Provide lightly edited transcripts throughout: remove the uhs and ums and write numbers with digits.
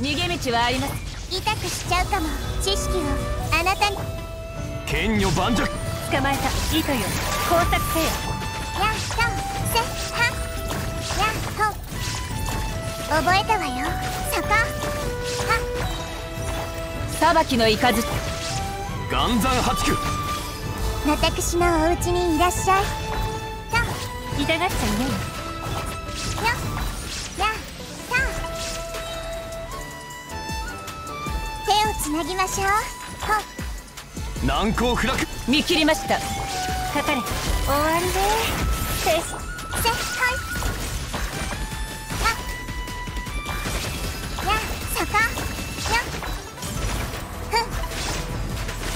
逃げ道はあります。痛くしちゃうかも。知識をあなたに。剣女盤石捕まえた。糸よ工作せよ。やっとせはやっと覚えたわよ。坂は裁きのいかず岩山八九。私のお家にいらっしゃいと。痛がっちゃいない。つなぎましょう。難攻不落。見切りました。かかれ。終わりでーす。せっはい。やそこよ。ふん。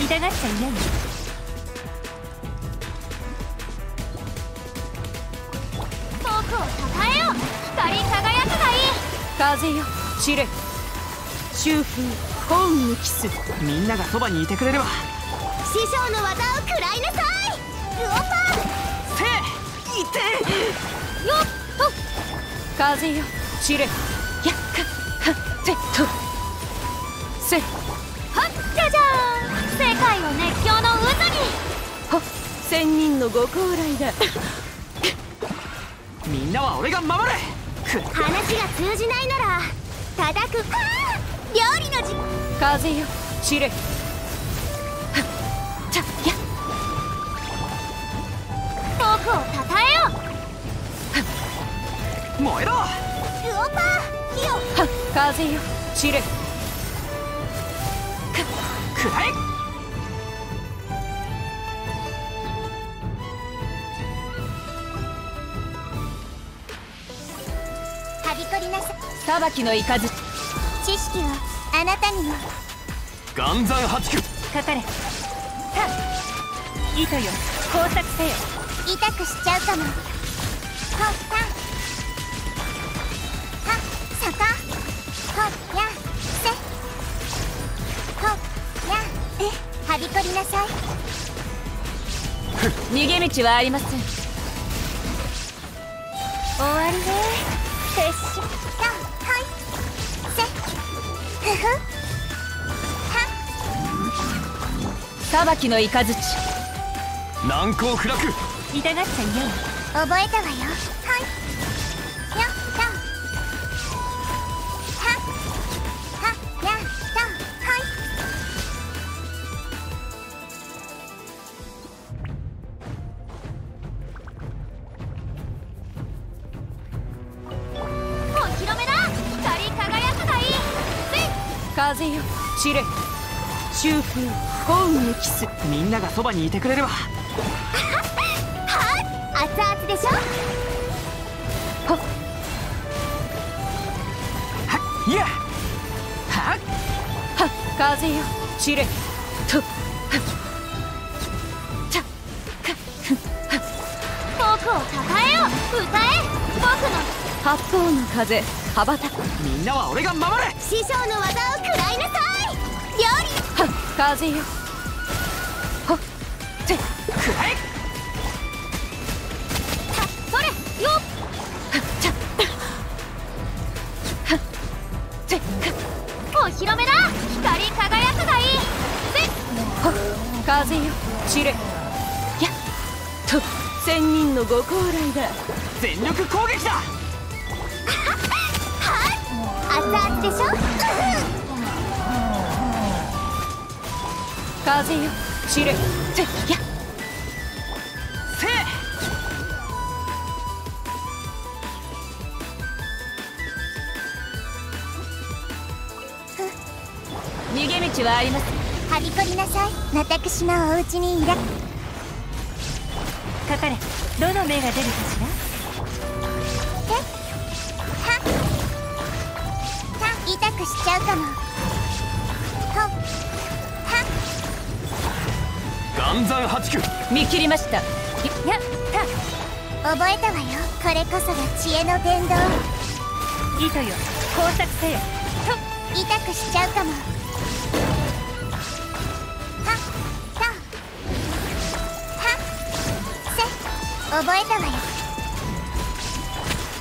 痛がっちゃいない。僕を支えよう。光り輝くがいい。風よ知れ。修風。幸運のキス。みんながそばにいてくれれば。師匠の技を食らいなさい。ルオパンせいてよっと風よ知れやっかはぜっとせはっじゃじゃーん。世界を熱狂の渦に。はっ千人のご高麗だ。みんなは俺が守れ。話が通じないなら叩くか。料理のじ風よ知れはっちゃや。僕をたたえよう。燃えろルオパー火をはっ風よ知れくらえ。はびこりなささばきのいかず知識はあなたにも。岩山八九かかれ。さあ糸よ工作せよ。痛くしちゃうかも。ほったはそこほやせほやえはびこりなさい。逃げ道はありません。終わりでーす。撤収さばきの雷難攻不落。痛がっちゃいない。覚えたわよ。はいやっとははやっとはい。お披露目だ。光り輝くがいい。風よ知れ修風幸運のキス。みんながそばにいてくれれば。はっ熱々でしょ。はっはっいやはっはっ風よ知れとはっちゃかはっ僕をたたえよう。歌え僕の八方の風羽ばたく。みんなは俺が守れ。師匠の技を食らいなさい。料理はっ風よはっぜくらえはっそれよっはっちゃはっぜかお披露目だ。光り輝くがいいぜはっ風よ知れやっと千人のご高麗だ。全力攻撃だ。はっ熱々でしょ。うふん風よ知れぜやせ逃げ道はあります。はびこりなさい。私のお家にいらかかれ。どの目が出るかしら。はっ痛くしちゃうかも。ほっ岩山八九見切りました。やった覚えたわよ。これこそが知恵の伝道。糸よ工作せよと痛くしちゃうかも。はっとはせ覚えたわよ。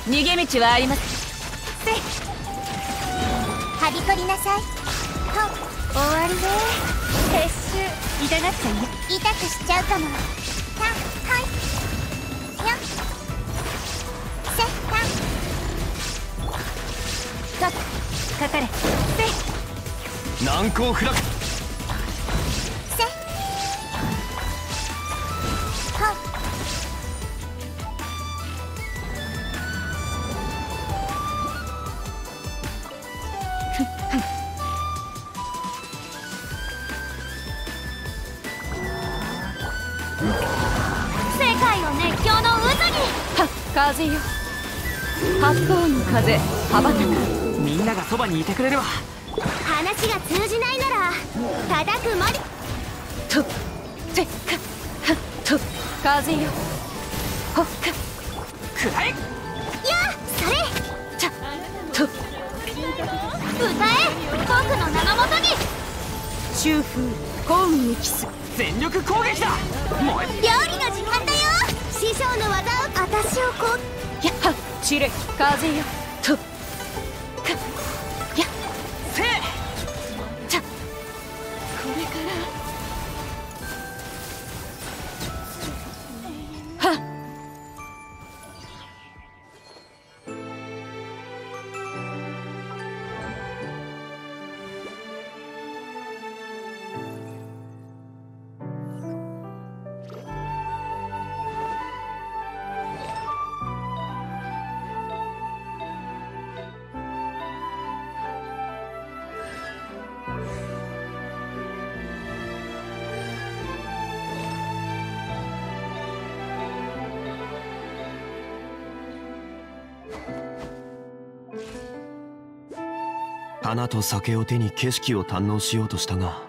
逃げ道はあります。せはびこりなさい。と終わりね。撤収。痛がっちゃうよ。痛くしちゃうかも。たはいよせたとかかれせ難攻不落せは風よ、八方の風羽ばたく。みんながそばにいてくれれば。話が通じないなら叩くまで。とっせっかはっと風よほっかくらえ。いやそれちゃと歌え僕の名のもとに。秋風幸運にキス。全力攻撃だ。もう料理の時間だよ。師匠の技を私をこうやっ散れ風よとかやっせえちゃこれからは花と酒を手に景色を堪能しようとしたが、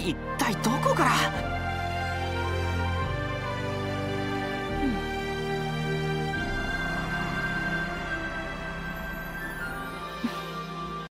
一体どこから。